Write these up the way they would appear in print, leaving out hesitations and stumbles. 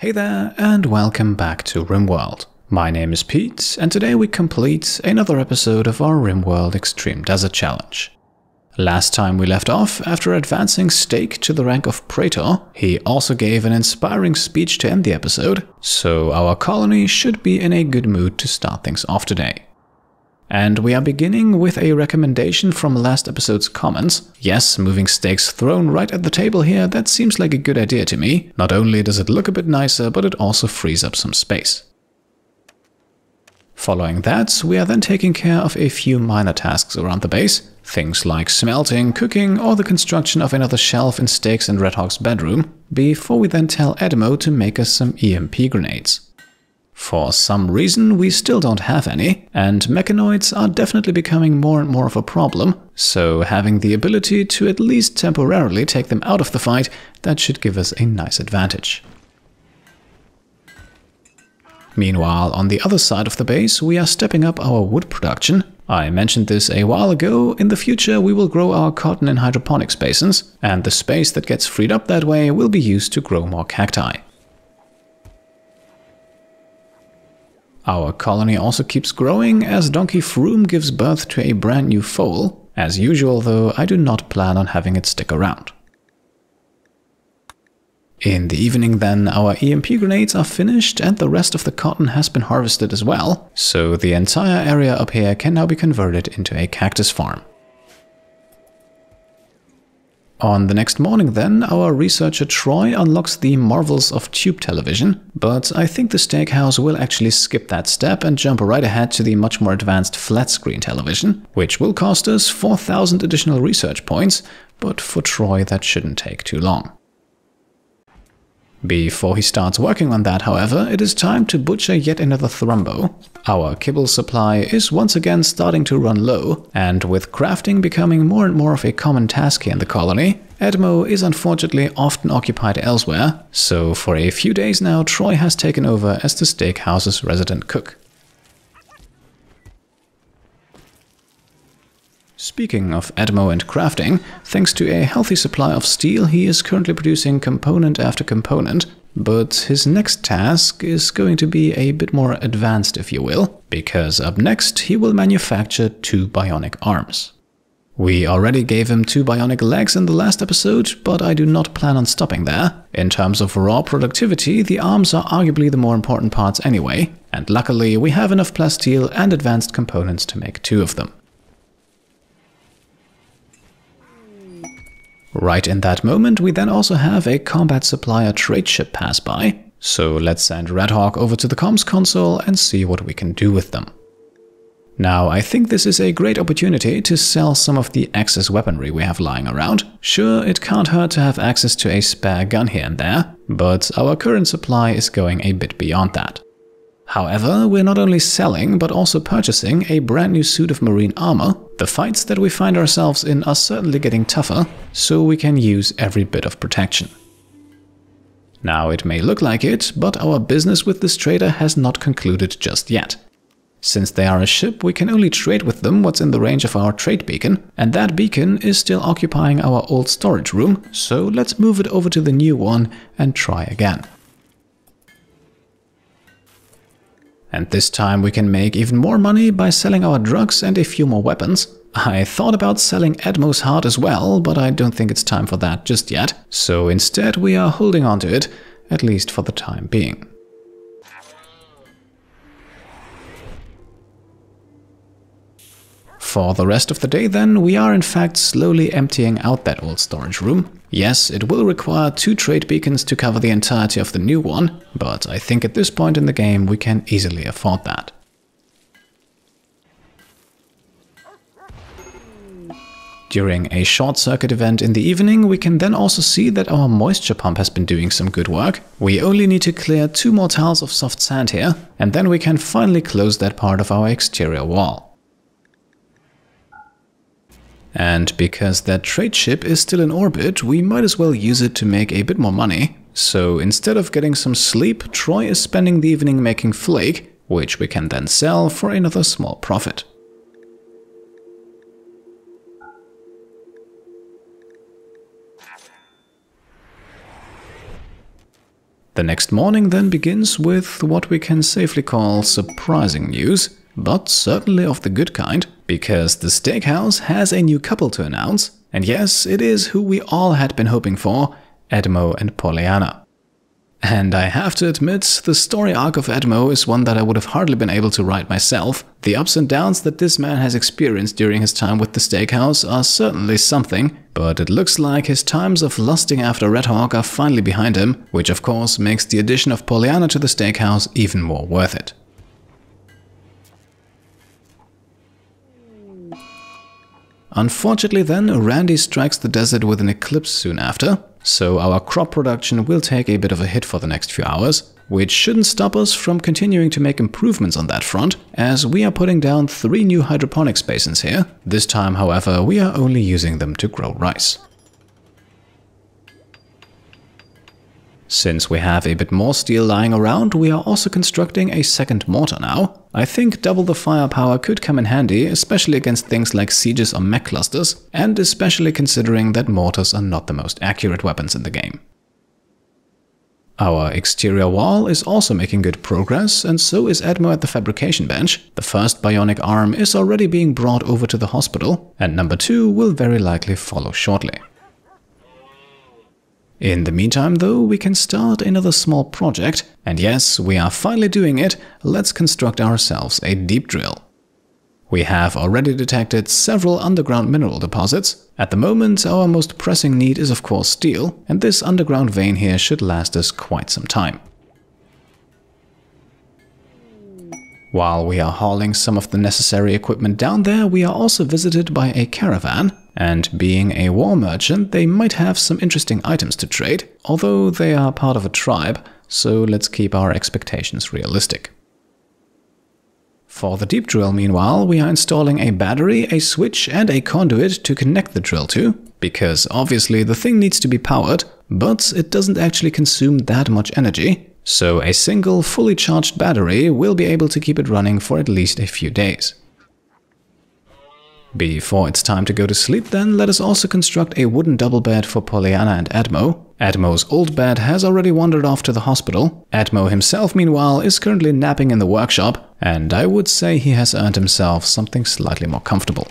Hey there, and welcome back to RimWorld. My name is Pete, and today we complete another episode of our RimWorld Extreme Desert Challenge. Last time we left off, after advancing Steak to the rank of Praetor, he also gave an inspiring speech to end the episode, so our colony should be in a good mood to start things off today. And we are beginning with a recommendation from last episode's comments. Yes, moving Steak's throne right at the table here, that seems like a good idea to me. Not only does it look a bit nicer, but it also frees up some space. Following that, we are then taking care of a few minor tasks around the base. Things like smelting, cooking, or the construction of another shelf in Steak's and Redhawk's bedroom, before we then tell Edmo to make us some EMP grenades. For some reason, we still don't have any, and mechanoids are definitely becoming more and more of a problem, so having the ability to at least temporarily take them out of the fight, that should give us a nice advantage. Meanwhile, on the other side of the base, we are stepping up our wood production. I mentioned this a while ago. In the future, we will grow our cotton in hydroponics basins, and the space that gets freed up that way will be used to grow more cacti. Our colony also keeps growing as Donkey Froom gives birth to a brand new foal. As usual though, I do not plan on having it stick around. In the evening then, our EMP grenades are finished and the rest of the cotton has been harvested as well, so the entire area up here can now be converted into a cactus farm. On the next morning then, our researcher Troy unlocks the marvels of tube television, but I think the Steakhouse will actually skip that step and jump right ahead to the much more advanced flat-screen television, which will cost us 4,000 additional research points, but for Troy that shouldn't take too long. Before he starts working on that, however, it is time to butcher yet another Thrumbo. Our kibble supply is once again starting to run low, and with crafting becoming more and more of a common task here in the colony, Edmo is unfortunately often occupied elsewhere, so for a few days now Troy has taken over as the Steakhouse's resident cook. Speaking of Edmo and crafting, thanks to a healthy supply of steel, he is currently producing component after component, but his next task is going to be a bit more advanced, if you will, because up next he will manufacture two bionic arms. We already gave him two bionic legs in the last episode, but I do not plan on stopping there. In terms of raw productivity, the arms are arguably the more important parts anyway, and luckily we have enough plasteel and advanced components to make two of them. Right in that moment, we then also have a combat supplier trade ship pass by, so let's send Redhawk over to the comms console and see what we can do with them. Now, I think this is a great opportunity to sell some of the excess weaponry we have lying around. Sure, it can't hurt to have access to a spare gun here and there, but our current supply is going a bit beyond that. However, we're not only selling, but also purchasing a brand new suit of marine armor. The fights that we find ourselves in are certainly getting tougher, so we can use every bit of protection. Now, it may look like it, but our business with this trader has not concluded just yet. Since they are a ship, we can only trade with them what's in the range of our trade beacon, and that beacon is still occupying our old storage room, so let's move it over to the new one and try again. And this time we can make even more money by selling our drugs and a few more weapons. I thought about selling Edmo's heart as well, but I don't think it's time for that just yet, so instead we are holding on to it, at least for the time being. For the rest of the day then, we are in fact slowly emptying out that old storage room. Yes, it will require two trade beacons to cover the entirety of the new one, but I think at this point in the game we can easily afford that. During a short circuit event in the evening, we can then also see that our moisture pump has been doing some good work. We only need to clear two more tiles of soft sand here, and then we can finally close that part of our exterior wall. And because that trade ship is still in orbit, we might as well use it to make a bit more money. So instead of getting some sleep, Troy is spending the evening making flake, which we can then sell for another small profit. The next morning then begins with what we can safely call surprising news, but certainly of the good kind, because the Steakhouse has a new couple to announce, and yes, it is who we all had been hoping for, Edmo and Polyanna. And I have to admit, the story arc of Edmo is one that I would have hardly been able to write myself. The ups and downs that this man has experienced during his time with the Steakhouse are certainly something, but it looks like his times of lusting after Red Hawk are finally behind him, which of course makes the addition of Polyanna to the Steakhouse even more worth it. Unfortunately then, Randy strikes the desert with an eclipse soon after, so our crop production will take a bit of a hit for the next few hours, which shouldn't stop us from continuing to make improvements on that front, as we are putting down 3 new hydroponics basins here. This time, however, we are only using them to grow rice. Since we have a bit more steel lying around, we are also constructing a second mortar now. I think double the firepower could come in handy, especially against things like sieges or mech clusters, and especially considering that mortars are not the most accurate weapons in the game. Our exterior wall is also making good progress, and so is Edmo at the fabrication bench. The first bionic arm is already being brought over to the hospital, and number 2 will very likely follow shortly. In the meantime though, we can start another small project, and yes, we are finally doing it. Let's construct ourselves a deep drill. We have already detected several underground mineral deposits. At the moment, our most pressing need is of course steel, and this underground vein here should last us quite some time. While we are hauling some of the necessary equipment down there, we are also visited by a caravan, and being a war merchant, they might have some interesting items to trade, although they are part of a tribe, so let's keep our expectations realistic. For the deep drill, meanwhile, we are installing a battery, a switch and a conduit to connect the drill to, because obviously the thing needs to be powered, but it doesn't actually consume that much energy. So a single fully charged battery will be able to keep it running for at least a few days. Before it's time to go to sleep then, let us also construct a wooden double bed for Polyanna and Edmo. Edmo's old bed has already wandered off to the hospital. Edmo himself, meanwhile, is currently napping in the workshop, and I would say he has earned himself something slightly more comfortable.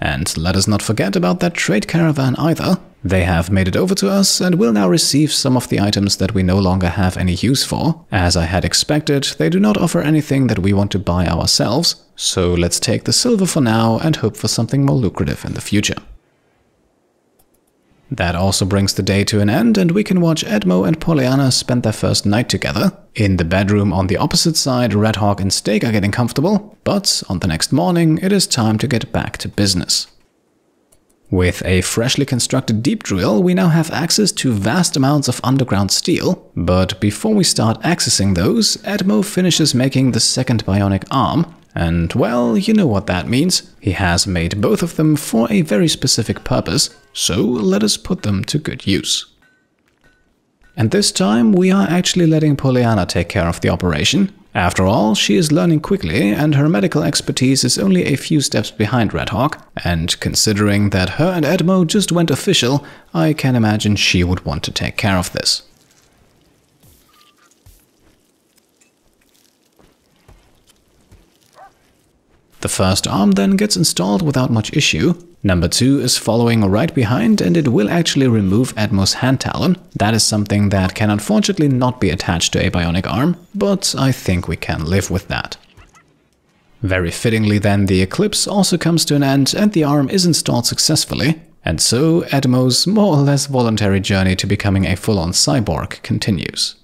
And let us not forget about that trade caravan either. They have made it over to us and will now receive some of the items that we no longer have any use for. As I had expected, they do not offer anything that we want to buy ourselves, so let's take the silver for now and hope for something more lucrative in the future. That also brings the day to an end, and we can watch Edmo and Polyanna spend their first night together. In the bedroom on the opposite side, Red Hawk and Steak are getting comfortable, but on the next morning it is time to get back to business. With a freshly constructed deep drill, we now have access to vast amounts of underground steel, but before we start accessing those, Edmo finishes making the second bionic arm, and well, you know what that means. He has made both of them for a very specific purpose, so let us put them to good use. And this time we are actually letting Polyanna take care of the operation. After all, she is learning quickly, and her medical expertise is only a few steps behind Red Hawk, and considering that her and Edmo just went official, I can imagine she would want to take care of this. The first arm then gets installed without much issue. Number 2 is following right behind, and it will actually remove Edmo's hand talon. That is something that can unfortunately not be attached to a bionic arm, but I think we can live with that. Very fittingly then, the eclipse also comes to an end and the arm is installed successfully, and so Edmo's more or less voluntary journey to becoming a full-on cyborg continues.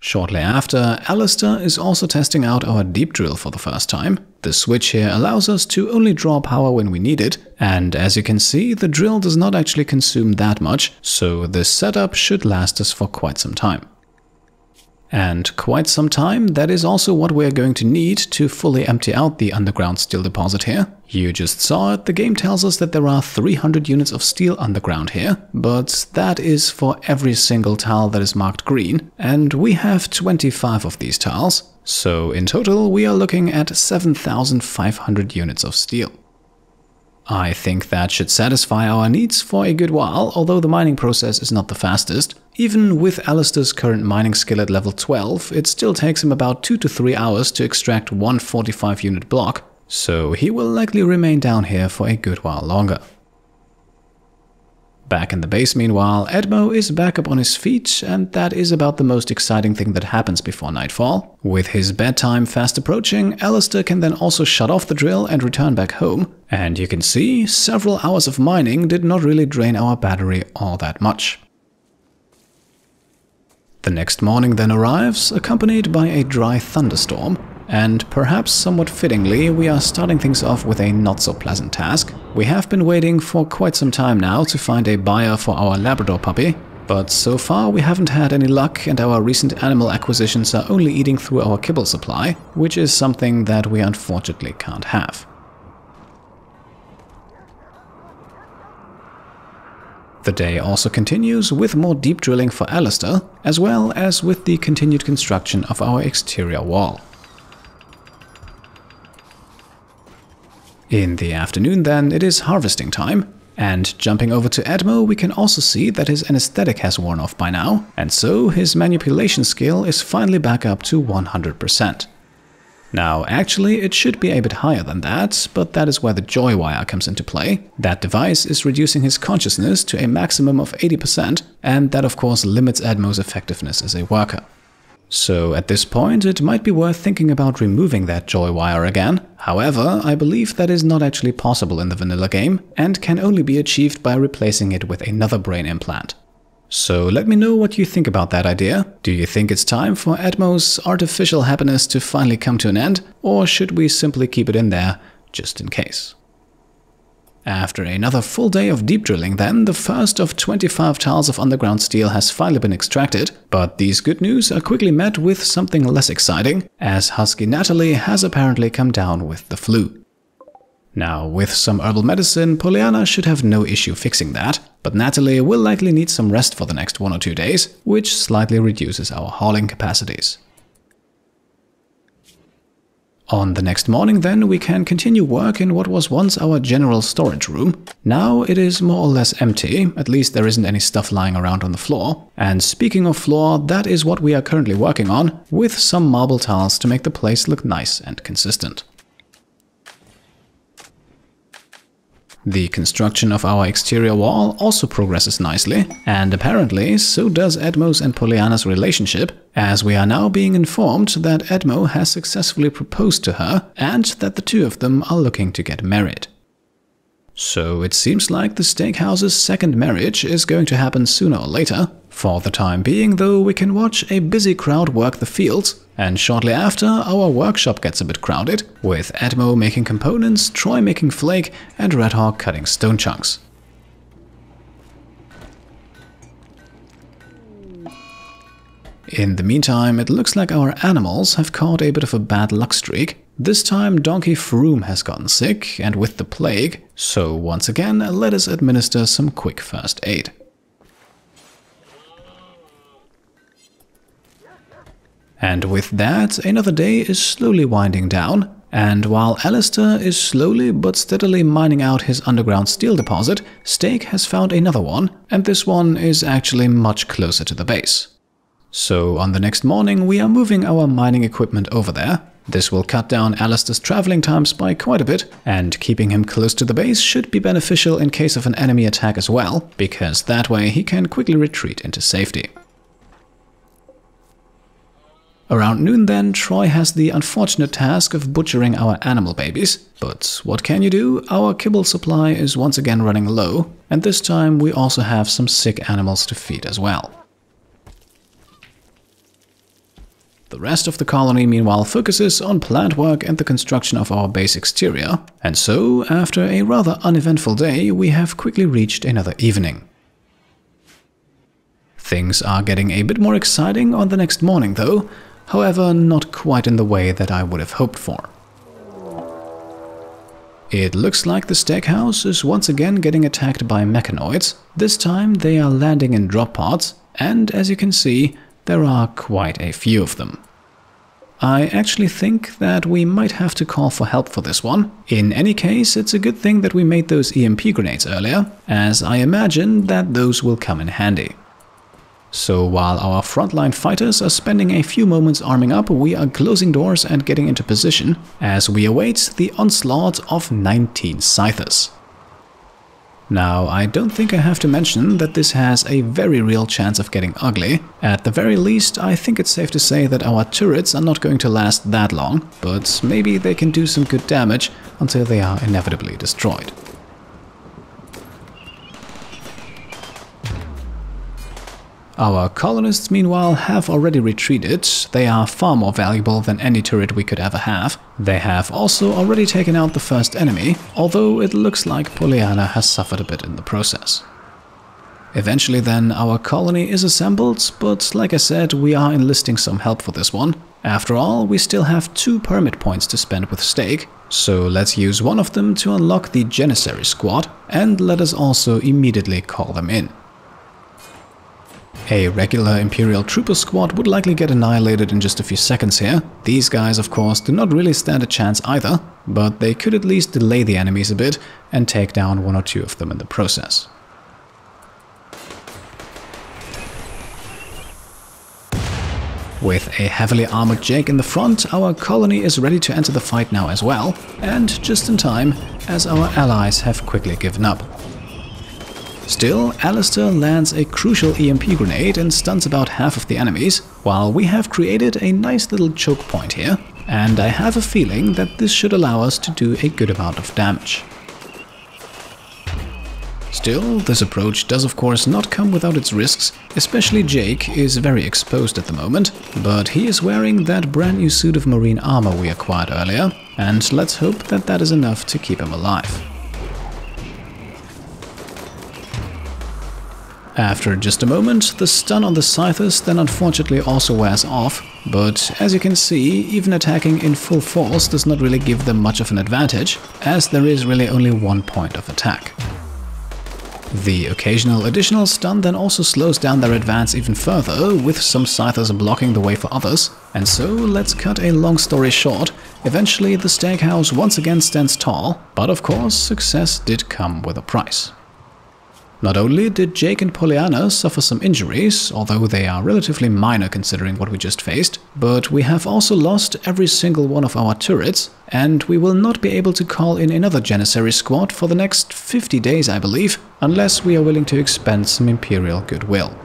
Shortly after, Alistair is also testing out our deep drill for the first time. The switch here allows us to only draw power when we need it, and as you can see, the drill does not actually consume that much, so this setup should last us for quite some time. And quite some time, that is also what we are going to need to fully empty out the underground steel deposit here. You just saw it, the game tells us that there are 300 units of steel underground here, but that is for every single tile that is marked green, and we have 25 of these tiles, so in total we are looking at 7,500 units of steel. I think that should satisfy our needs for a good while, although the mining process is not the fastest. Even with Alistair's current mining skill at level 12, it still takes him about 2 to 3 hours to extract one 45 unit block, so he will likely remain down here for a good while longer. Back in the base meanwhile, Edmo is back up on his feet, and that is about the most exciting thing that happens before nightfall. With his bedtime fast approaching, Alistair can then also shut off the drill and return back home. And you can see, several hours of mining did not really drain our battery all that much. The next morning then arrives, accompanied by a dry thunderstorm. And perhaps somewhat fittingly, we are starting things off with a not-so-pleasant task. We have been waiting for quite some time now to find a buyer for our Labrador puppy, but so far we haven't had any luck, and our recent animal acquisitions are only eating through our kibble supply, which is something that we unfortunately can't have. The day also continues with more deep drilling for Alistair, as well as with the continued construction of our exterior wall. In the afternoon then, it is harvesting time, and jumping over to Edmo, we can also see that his anesthetic has worn off by now, and so his manipulation skill is finally back up to 100%. Now actually, it should be a bit higher than that, but that is where the joy wire comes into play. That device is reducing his consciousness to a maximum of 80%, and that of course limits Edmo's effectiveness as a worker. So at this point, it might be worth thinking about removing that joy wire again. However, I believe that is not actually possible in the vanilla game, and can only be achieved by replacing it with another brain implant. So let me know what you think about that idea. Do you think it's time for Edmo's artificial happiness to finally come to an end, or should we simply keep it in there, just in case? After another full day of deep drilling then, the first of 25 tiles of underground steel has finally been extracted, but these good news are quickly met with something less exciting, as Husky Natalie has apparently come down with the flu. Now, with some herbal medicine, Polyanna should have no issue fixing that, but Natalie will likely need some rest for the next 1 or 2 days, which slightly reduces our hauling capacities. On the next morning then, we can continue work in what was once our general storage room. Now it is more or less empty, at least there isn't any stuff lying around on the floor. And speaking of floor, that is what we are currently working on, with some marble tiles to make the place look nice and consistent. The construction of our exterior wall also progresses nicely, and apparently so does Edmo's and Polyanna's relationship, as we are now being informed that Edmo has successfully proposed to her and that the two of them are looking to get married. So it seems like the Steakhouse's second marriage is going to happen sooner or later. For the time being though, we can watch a busy crowd work the fields, and shortly after, our workshop gets a bit crowded, with Edmo making components, Troy making flake, and Redhawk cutting stone chunks. In the meantime, it looks like our animals have caught a bit of a bad luck streak. This time Donkey Froome has gotten sick, and with the plague, so once again let us administer some quick first aid. And with that, another day is slowly winding down, and while Alistair is slowly but steadily mining out his underground steel deposit, Steak has found another one, and this one is actually much closer to the base. So on the next morning, we are moving our mining equipment over there. This will cut down Alistair's traveling times by quite a bit, and keeping him close to the base should be beneficial in case of an enemy attack as well, because that way he can quickly retreat into safety. Around noon then, Troy has the unfortunate task of butchering our animal babies, but what can you do? Our kibble supply is once again running low, and this time we also have some sick animals to feed as well. The rest of the colony meanwhile focuses on plant work and the construction of our base exterior, and so, after a rather uneventful day, we have quickly reached another evening. Things are getting a bit more exciting on the next morning though. However, not quite in the way that I would have hoped for. It looks like the Steakhouse is once again getting attacked by mechanoids. This time they are landing in drop pods, and as you can see, there are quite a few of them. I actually think that we might have to call for help for this one. In any case, it's a good thing that we made those EMP grenades earlier, as I imagine that those will come in handy. So while our frontline fighters are spending a few moments arming up, we are closing doors and getting into position as we await the onslaught of 19 Scythers. Now, I don't think I have to mention that this has a very real chance of getting ugly. At the very least, I think it's safe to say that our turrets are not going to last that long, but maybe they can do some good damage until they are inevitably destroyed. Our colonists, meanwhile, have already retreated. They are far more valuable than any turret we could ever have. They have also already taken out the first enemy, although it looks like Polyanna has suffered a bit in the process. Eventually then, our colony is assembled, but like I said, we are enlisting some help for this one. After all, we still have 2 permit points to spend with Steak, so let's use one of them to unlock the Janissary squad, and let us also immediately call them in. A regular Imperial Trooper squad would likely get annihilated in just a few seconds here. These guys, of course, do not really stand a chance either, but they could at least delay the enemies a bit and take down 1 or 2 of them in the process. With a heavily armored Jake in the front, our colony is ready to enter the fight now as well, and just in time, as our allies have quickly given up. Still, Alistair lands a crucial EMP grenade and stuns about half of the enemies, while we have created a nice little choke point here, and I have a feeling that this should allow us to do a good amount of damage. Still, this approach does of course not come without its risks, especially Jake is very exposed at the moment, but he is wearing that brand new suit of marine armor we acquired earlier, and let's hope that that is enough to keep him alive. After just a moment, the stun on the Scythers then unfortunately also wears off, but as you can see, even attacking in full force does not really give them much of an advantage, as there is really only 1 point of attack. The occasional additional stun then also slows down their advance even further, with some Scythers blocking the way for others, and so let's cut a long story short, eventually the Steakhouse once again stands tall, but of course success did come with a price. Not only did Jake and Polyanna suffer some injuries, although they are relatively minor considering what we just faced, but we have also lost every single one of our turrets, and we will not be able to call in another Janissary squad for the next 50 days, I believe, unless we are willing to expend some Imperial goodwill.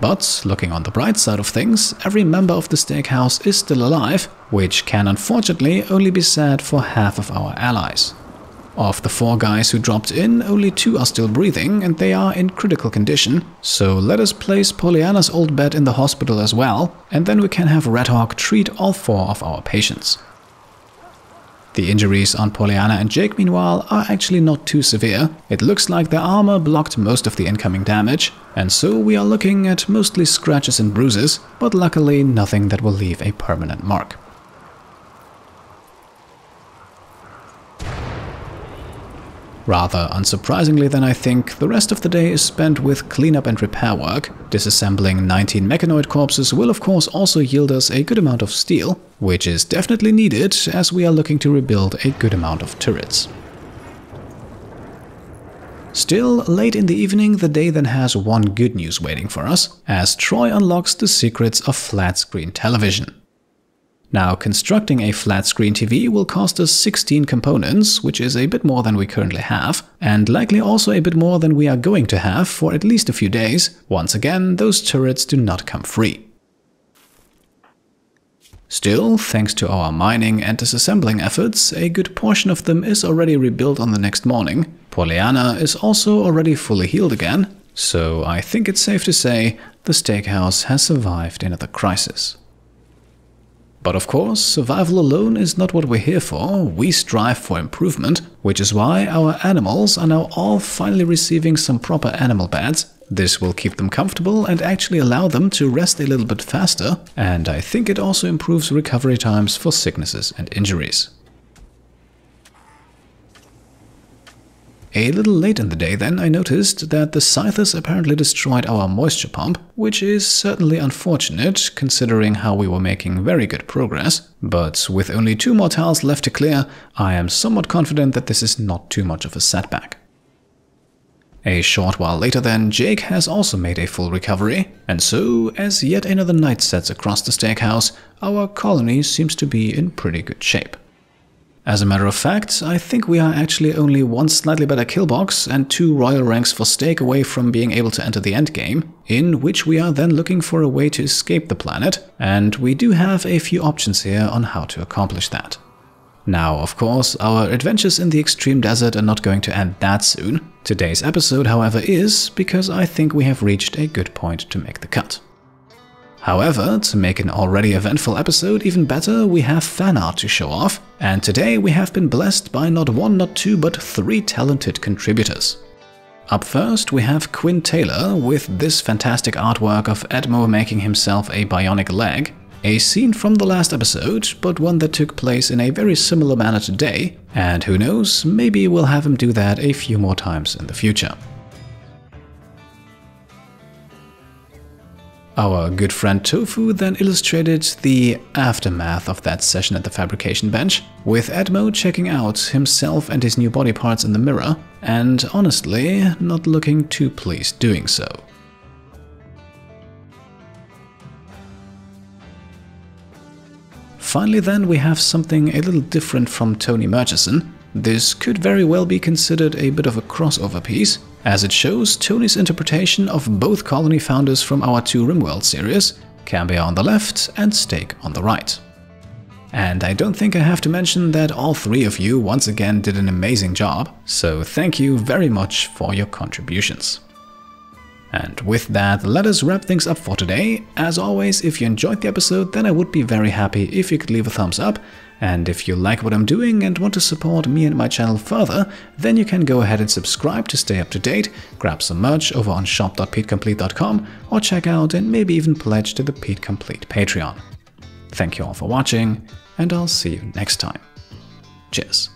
But, looking on the bright side of things, every member of the Steakhouse is still alive, which can unfortunately only be said for half of our allies. Of the 4 guys who dropped in, only 2 are still breathing and they are in critical condition, so let us place Polyanna's old bed in the hospital as well, and then we can have Redhawk treat all 4 of our patients. The injuries on Polyanna and Jake, meanwhile, are actually not too severe. It looks like their armor blocked most of the incoming damage, and so we are looking at mostly scratches and bruises, but luckily nothing that will leave a permanent mark. Rather unsurprisingly then, I think, the rest of the day is spent with cleanup and repair work. Disassembling 19 mechanoid corpses will of course also yield us a good amount of steel, which is definitely needed as we are looking to rebuild a good amount of turrets. Still, late in the evening, the day then has one good news waiting for us, as Troy unlocks the secrets of flat-screen television. Now, constructing a flat-screen TV will cost us 16 components, which is a bit more than we currently have, and likely also a bit more than we are going to have for at least a few days. Once again, those turrets do not come free. Still, thanks to our mining and disassembling efforts, a good portion of them is already rebuilt on the next morning. Polyanna is also already fully healed again, so I think it's safe to say the Steakhouse has survived another crisis. But of course, survival alone is not what we're here for. We strive for improvement, which is why our animals are now all finally receiving some proper animal beds. This will keep them comfortable and actually allow them to rest a little bit faster, and I think it also improves recovery times for sicknesses and injuries. A little late in the day then, I noticed that the Scythers apparently destroyed our moisture pump, which is certainly unfortunate considering how we were making very good progress. But with only 2 more tiles left to clear, I am somewhat confident that this is not too much of a setback. A short while later then, Jake has also made a full recovery, and so, as yet another night sets across the Steakhouse, our colony seems to be in pretty good shape. As a matter of fact, I think we are actually only 1 slightly better kill box and 2 royal ranks for stake away from being able to enter the endgame, in which we are then looking for a way to escape the planet, and we do have a few options here on how to accomplish that. Now, of course, our adventures in the extreme desert are not going to end that soon. Today's episode, however, is, because I think we have reached a good point to make the cut. However, to make an already eventful episode even better, we have fan art to show off, and today we have been blessed by not 1, not 2, but 3 talented contributors. Up first, we have Quinn Taylor with this fantastic artwork of Edmo making himself a bionic leg. A scene from the last episode, but one that took place in a very similar manner today, and who knows, maybe we'll have him do that a few more times in the future. Our good friend Tofu then illustrated the aftermath of that session at the fabrication bench, with Edmo checking out himself and his new body parts in the mirror, and honestly, not looking too pleased doing so. Finally then, we have something a little different from Tony Murchison. This could very well be considered a bit of a crossover piece, as it shows Tony's interpretation of both colony founders from our 2 RimWorld series, Cambia on the left and Stake on the right. And I don't think I have to mention that all 3 of you once again did an amazing job, so thank you very much for your contributions. And with that, let us wrap things up for today. As always, if you enjoyed the episode, then I would be very happy if you could leave a thumbs up. And if you like what I'm doing and want to support me and my channel further, then you can go ahead and subscribe to stay up to date, grab some merch over on shop.petecomplete.com, or check out and maybe even pledge to the Pete Complete Patreon. Thank you all for watching, and I'll see you next time. Cheers.